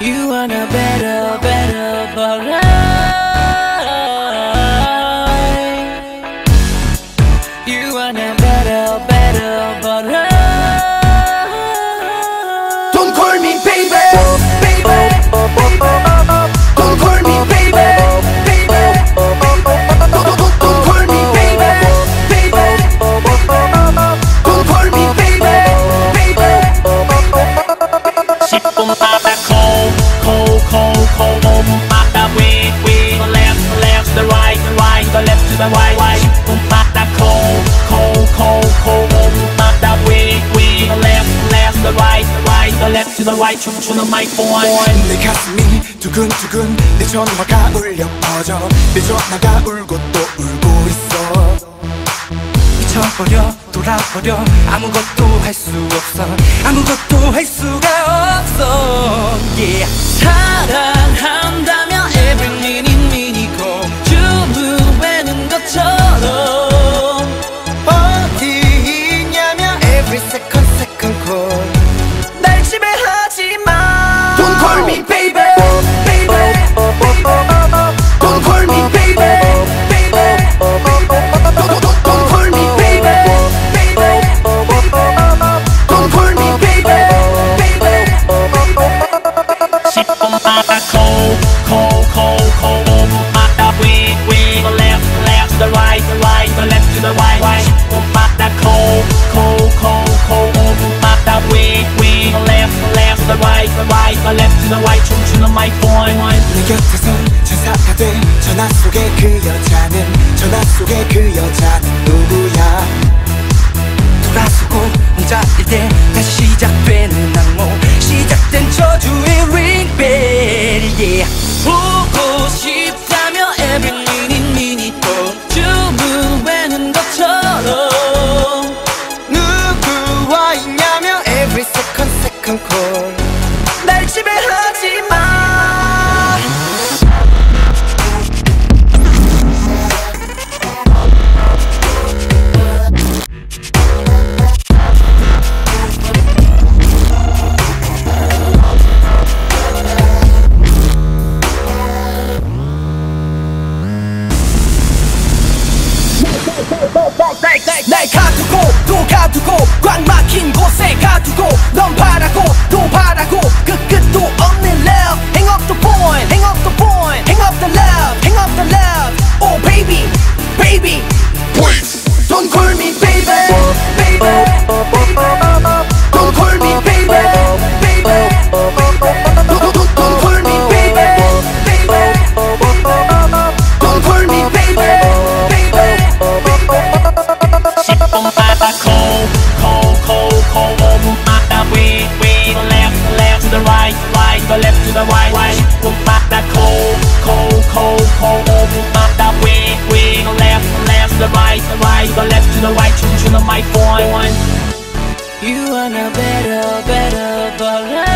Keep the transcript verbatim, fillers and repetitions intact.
You want a better, better world. You want a better, better world. Don't call me baby, baby, baby. Don't call me baby. The why why the cold cold cold cold the way way the left left the right the right the left to the right 춤추는 my boy 내 가슴이 두근두근 내 전화가 울려 퍼져 내 전화가 울고 또 울고 있어 미쳐버려 돌아버려 아무것도 할 수 없어 아무것도 할 수가 없어 yeah 사랑한다면 every minute 것처럼 어디 있냐면 every second second call 날 지배하지 마 Don't call me baby baby Don't call me baby baby Don't call me baby baby Don't call me baby baby 십분 마다 call call call call 마다 we we the left The right, the right, the left to the right, right. Oh, but that cold, cold, cold, cold. Oh, but that weak, weak. The left, the left, the right, the right, the left to the right. 춤추는 my boy. 내 곁에선 천사가 돼. 전화 속의 그 여자는 전화 속의 그 여자는 누구야? 돌아서고 혼자일 때 다시 시작되는 악몽, 시작된 저주의 ring bell. Yeah. 보고 싶다며 every minute. 주무에는 것처럼 누구와 있냐며 every second second call 날 지배하지 마 날 가두고 또 가두고 꽉 막힌 곳에 가두고 넌 바라고 또 바라고 끝끝도 없는 love Hang up the phone, hang up the phone Hang up the love, hang up the love Oh baby, baby Please Don't call me baby, baby Don't call me baby, baby The white white will pop that cold cold cold cold will pop that way way the left left the right the right the left to the right 춤추는 my boy You wanna better better but